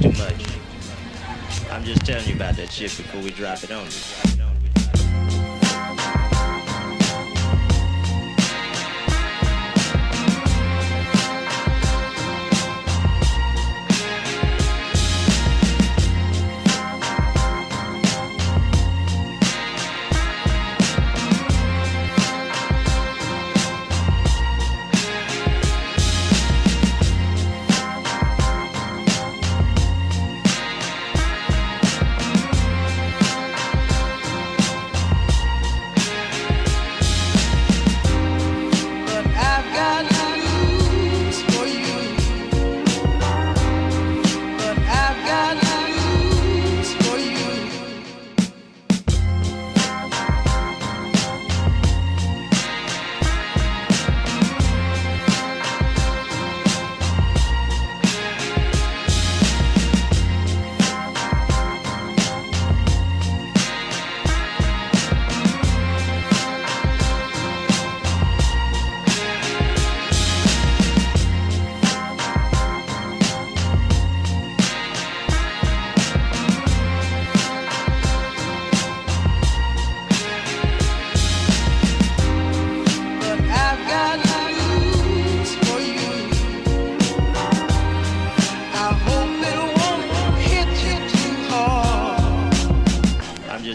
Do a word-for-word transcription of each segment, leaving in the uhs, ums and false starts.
think too much. I'm just telling you about that shit before we drop it on you.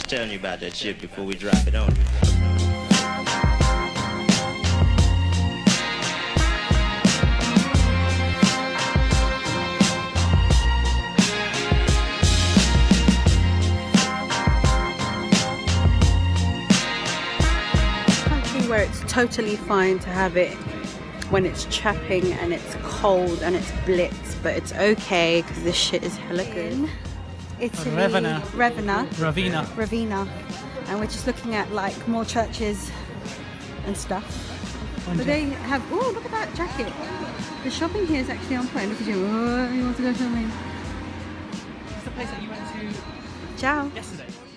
Telling you about that shit before we drop it on you. Country where it's totally fine to have it when it's chapping and it's cold and it's blitz, but it's okay because this shit is hella good. It's Ravenna. Ravenna. Ravenna. Ravenna. And we're just looking at like more churches and stuff. One but day. They have, oh, look at that jacket. The shopping here is actually on point. Look at you. Oh, you want to go shopping? It's the place that you went to Ciao. Yesterday.